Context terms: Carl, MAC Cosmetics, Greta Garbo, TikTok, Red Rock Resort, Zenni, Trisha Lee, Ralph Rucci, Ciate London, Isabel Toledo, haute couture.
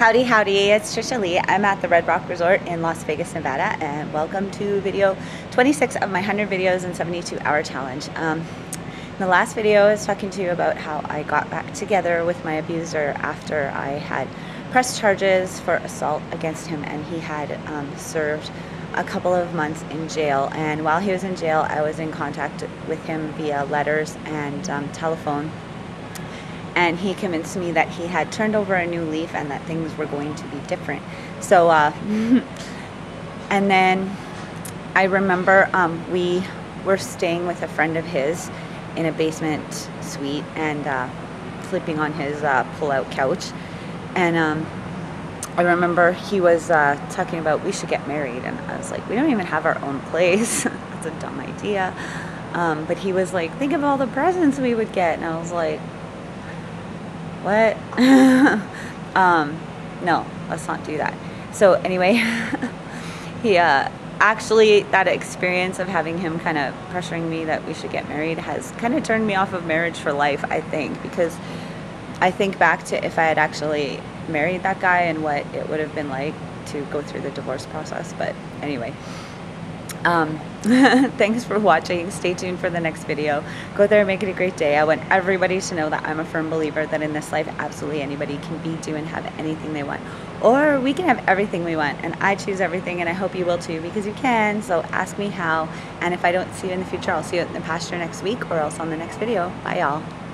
Howdy, howdy, it's Trisha Lee. I'm at the Red Rock Resort in Las Vegas, Nevada, and welcome to video 26 of my 100 videos in 72-hour challenge. In the last video, I was talking to you about how I got back together with my abuser after I had pressed charges for assault against him, and he had served a couple of months in jail. And while he was in jail, I was in contact with him via letters and telephone. And he convinced me that he had turned over a new leaf and that things were going to be different. So, and then I remember we were staying with a friend of his in a basement suite and sleeping on his pull-out couch. And I remember he was talking about we should get married. And I was like, we don't even have our own place. That's a dumb idea. But he was like, think of all the presents we would get. And I was like, what? No, let's not do that. So anyway, he actually, that experience of having him kind of pressuring me that we should get married has kind of turned me off of marriage for life, I think, because I think back to if I had actually married that guy and what it would have been like to go through the divorce process. But anyway, thanks for watching. Stay tuned for the next video. Go there and make it a great day. I want everybody to know that I'm a firm believer that in this life, absolutely anybody can be, do, and have anything they want, or we can have everything we want. And I choose everything, and I hope you will too, because you can. So ask me how, and if I don't see you in the future, I'll see you in the pasture next week or else on the next video. Bye, y'all.